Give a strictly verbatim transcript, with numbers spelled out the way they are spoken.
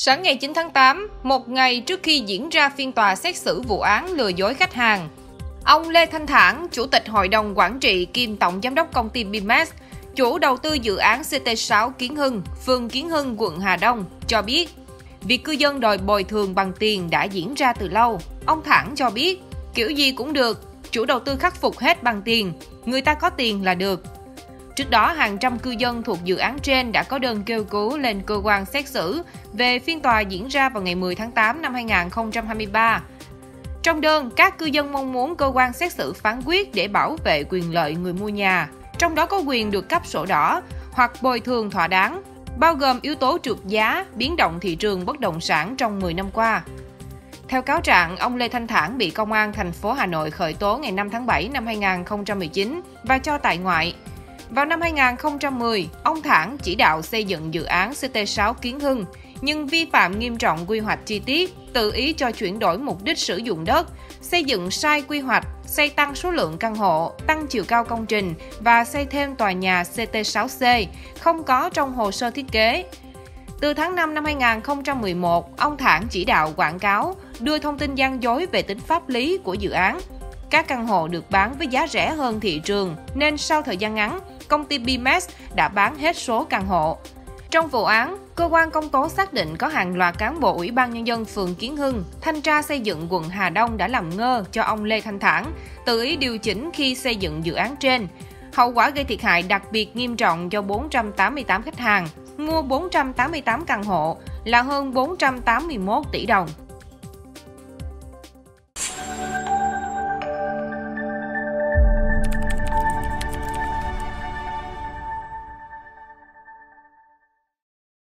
Sáng ngày chín tháng tám, một ngày trước khi diễn ra phiên tòa xét xử vụ án lừa dối khách hàng, ông Lê Thanh Thản, Chủ tịch Hội đồng Quản trị kiêm Tổng Giám đốc công ty Bemes, chủ đầu tư dự án xê tê sáu Kiến Hưng, phường Kiến Hưng, quận Hà Đông, cho biết việc cư dân đòi bồi thường bằng tiền đã diễn ra từ lâu. Ông Thản cho biết, kiểu gì cũng được, chủ đầu tư khắc phục hết bằng tiền, người ta có tiền là được. Trước đó, hàng trăm cư dân thuộc dự án trên đã có đơn kêu cứu lên cơ quan xét xử về phiên tòa diễn ra vào ngày mười tháng tám năm hai nghìn không trăm hai mươi ba. Trong đơn, các cư dân mong muốn cơ quan xét xử phán quyết để bảo vệ quyền lợi người mua nhà, trong đó có quyền được cấp sổ đỏ hoặc bồi thường thỏa đáng, bao gồm yếu tố trượt giá, biến động thị trường bất động sản trong mười năm qua. Theo cáo trạng, ông Lê Thanh Thản bị Công an thành phố Hà Nội khởi tố ngày năm tháng bảy năm hai nghìn không trăm mười chín và cho tại ngoại. Vào năm hai nghìn không trăm mười, ông Thản chỉ đạo xây dựng dự án xê tê sáu Kiến Hưng, nhưng vi phạm nghiêm trọng quy hoạch chi tiết, tự ý cho chuyển đổi mục đích sử dụng đất, xây dựng sai quy hoạch, xây tăng số lượng căn hộ, tăng chiều cao công trình và xây thêm tòa nhà xê tê sáu xê, không có trong hồ sơ thiết kế. Từ tháng năm năm hai nghìn không trăm mười một, ông Thản chỉ đạo quảng cáo, đưa thông tin gian dối về tính pháp lý của dự án. Các căn hộ được bán với giá rẻ hơn thị trường, nên sau thời gian ngắn, công ty Bemes đã bán hết số căn hộ. Trong vụ án, cơ quan công tố xác định có hàng loạt cán bộ Ủy ban Nhân dân phường Kiến Hưng, thanh tra xây dựng quận Hà Đông đã làm ngơ cho ông Lê Thanh Thản, tự ý điều chỉnh khi xây dựng dự án trên. Hậu quả gây thiệt hại đặc biệt nghiêm trọng cho bốn trăm tám mươi tám khách hàng, mua bốn trăm tám mươi tám căn hộ là hơn bốn trăm tám mươi mốt tỷ đồng.